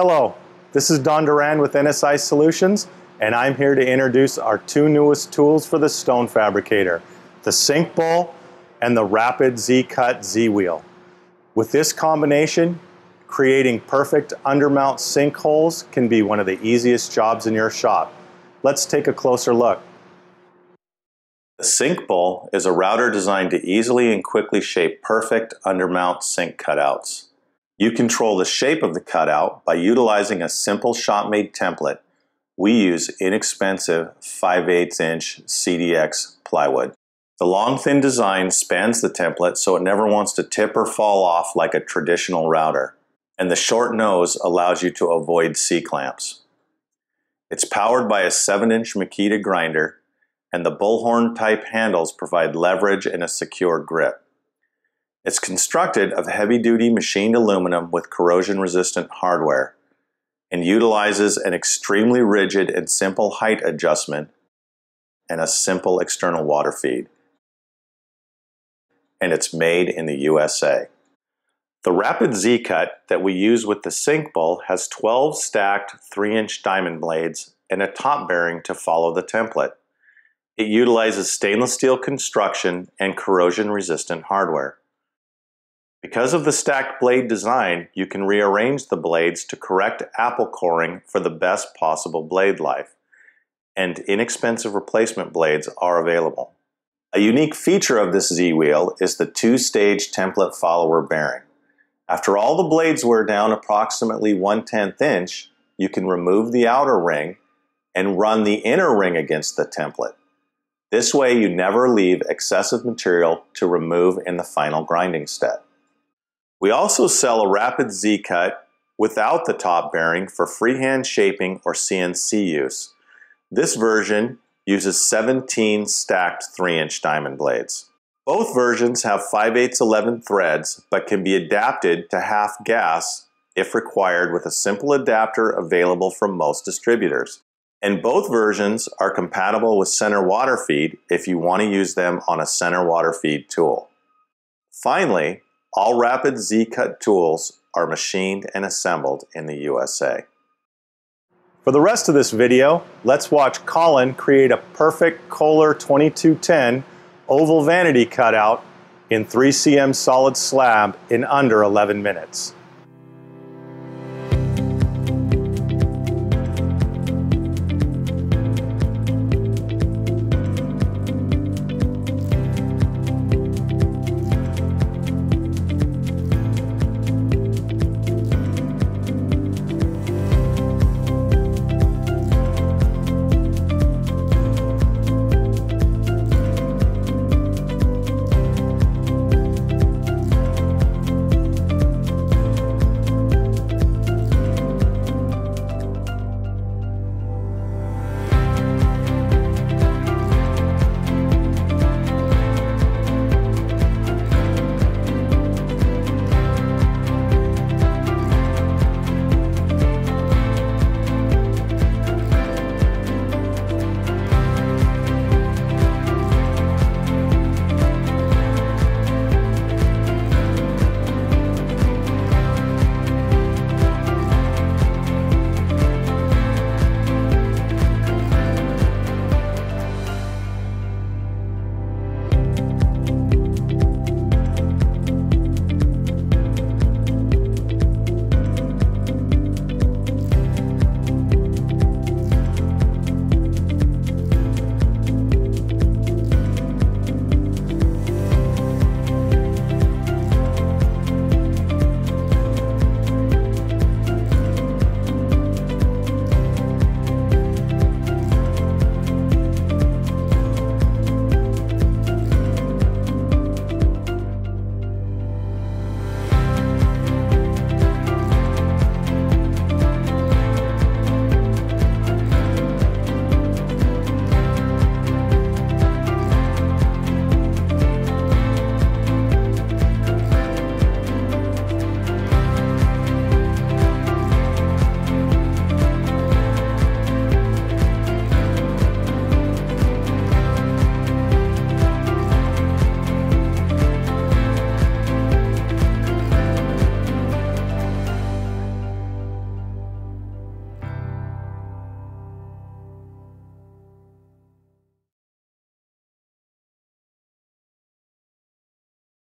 Hello, this is Don Duran with NSI Solutions, and I'm here to introduce our two newest tools for the stone fabricator, the Sink BULL and the Rapid Z-Cut Z-Wheel. With this combination, creating perfect undermount sink holes can be one of the easiest jobs in your shop. Let's take a closer look. The Sink BULL is a router designed to easily and quickly shape perfect undermount sink cutouts. You control the shape of the cutout by utilizing a simple shop-made template. We use inexpensive 5/8 inch CDX plywood. The long thin design spans the template so it never wants to tip or fall off like a traditional router. And the short nose allows you to avoid C-clamps. It's powered by a 7-inch Makita grinder, and the bullhorn type handles provide leverage and a secure grip. It's constructed of heavy-duty machined aluminum with corrosion-resistant hardware and utilizes an extremely rigid and simple height adjustment and a simple external water feed. And it's made in the USA. The Rapid Z-Cut that we use with the Sink BULL has 12 stacked 3-inch diamond blades and a top bearing to follow the template. It utilizes stainless steel construction and corrosion-resistant hardware. Because of the stacked blade design, you can rearrange the blades to correct apple coring for the best possible blade life, and inexpensive replacement blades are available. A unique feature of this Z-Wheel is the 2-stage template follower bearing. After all the blades wear down approximately 1/10 inch, you can remove the outer ring and run the inner ring against the template. This way you never leave excessive material to remove in the final grinding step. We also sell a Rapid Z-Cut without the top bearing for freehand shaping or CNC use. This version uses 17 stacked 3-inch diamond blades. Both versions have 5/8-11 threads but can be adapted to half gas if required with a simple adapter available from most distributors. And both versions are compatible with center water feed if you want to use them on a center water feed tool. Finally, all Rapid Z-Cut tools are machined and assembled in the USA. For the rest of this video, let's watch Colin create a perfect Kohler 2210 oval vanity cutout in 3 cm solid slab in under 11 minutes.